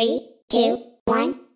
3, 2, 1.